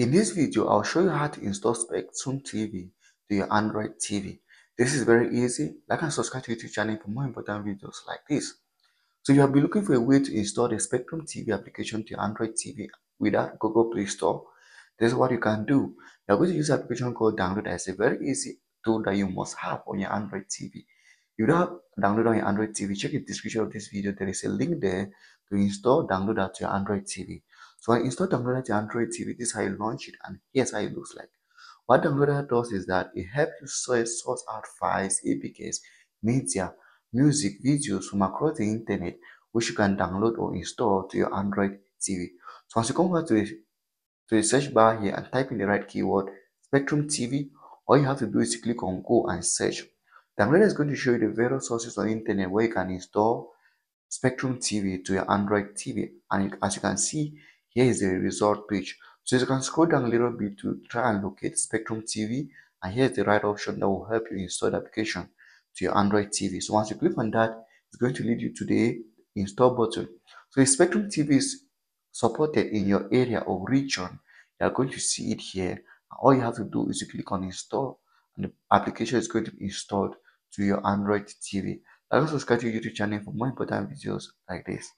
In this video, I'll show you how to install Spectrum TV to your Android TV. This is very easy. Like and subscribe to YouTube channel for more important videos like this. So you have been looking for a way to install the Spectrum TV application to your Android TV without Google Play Store. This is what you can do. You're going to use an application called Downloader. It's a very easy tool that you must have on your Android TV. You don't have Downloader on your Android TV, check the description of this video. There is a link there to install Downloader to your Android TV. So I install Downloader to Android TV. This is how you launch it, and here's how it looks like. What Downloader does is that it helps you source out files, APKs, media, music, videos from across the internet, which you can download or install to your Android TV. So once you come back to the search bar here and type in the right keyword, Spectrum TV, all you have to do is to click on Go and search. Downloader is going to show you the various sources on the internet where you can install Spectrum TV to your Android TV. And as you can see, here is the result page. So you can scroll down a little bit to try and locate Spectrum TV. And here's the right option that will help you install the application to your Android TV. So once you click on that, it's going to lead you to the install button. So if Spectrum TV is supported in your area or region, you are going to see it here. All you have to do is to click on install, and the application is going to be installed to your Android TV. Also subscribe to your YouTube channel for more important videos like this.